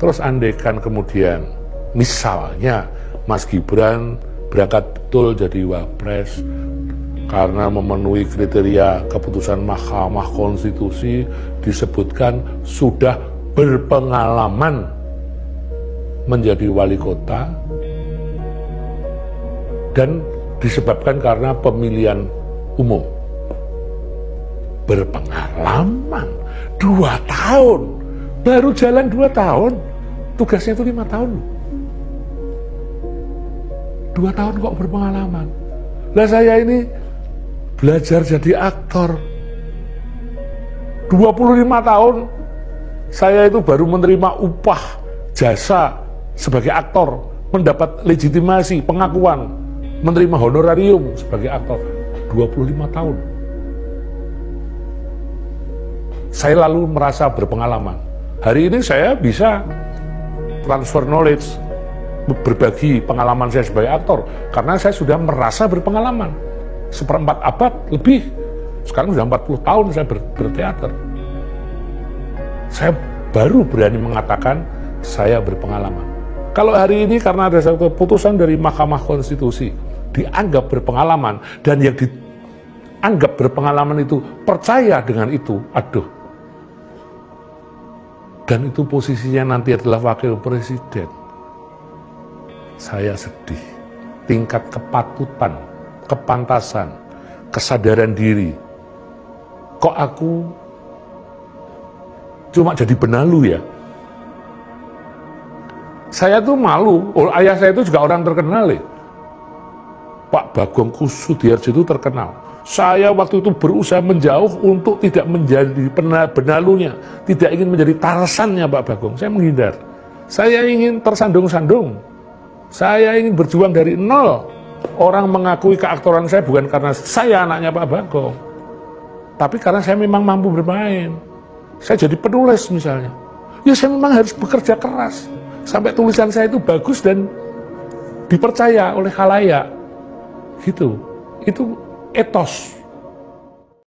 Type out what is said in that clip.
Terus andaikan kemudian, misalnya Mas Gibran berangkat betul jadi wapres karena memenuhi kriteria keputusan Mahkamah Konstitusi disebutkan sudah berpengalaman menjadi wali kota dan disebabkan karena pemilihan umum. Berpengalaman 2 tahun, baru jalan 2 tahun, tugasnya itu 5 tahun. 2 tahun kok berpengalaman. Lah saya ini belajar jadi aktor 25 tahun, saya itu baru menerima upah jasa sebagai aktor, mendapat legitimasi, pengakuan, menerima honorarium sebagai aktor 25 tahun. Saya lalu merasa berpengalaman. Hari ini saya bisa transfer knowledge, berbagi pengalaman saya sebagai aktor karena saya sudah merasa berpengalaman. 1/4 abad lebih, sekarang sudah 40 tahun saya berteater. Saya baru berani mengatakan saya berpengalaman. Kalau hari ini karena ada satu keputusan dari Mahkamah Konstitusi dianggap berpengalaman, dan yang dianggap berpengalaman itu percaya dengan itu, aduh. Dan itu posisinya nanti adalah wakil presiden. Saya sedih. Tingkat kepatutan, kepantasan, kesadaran diri. Kok aku cuma jadi benalu ya? Saya tuh malu. Ayah saya itu juga orang terkenal ya. Pak Bagong Kusudiarjo itu terkenal. Saya waktu itu berusaha menjauh untuk tidak menjadi benalunya. Tidak ingin menjadi tarsannya Pak Bagong. Saya menghindar. Saya ingin tersandung-sandung. Saya ingin berjuang dari nol. Orang mengakui keaktoran saya bukan karena saya anaknya Pak Bagong, tapi karena saya memang mampu bermain. Saya jadi penulis misalnya. Ya saya memang harus bekerja keras sampai tulisan saya itu bagus dan dipercaya oleh khalayak, gitu. Itu etos.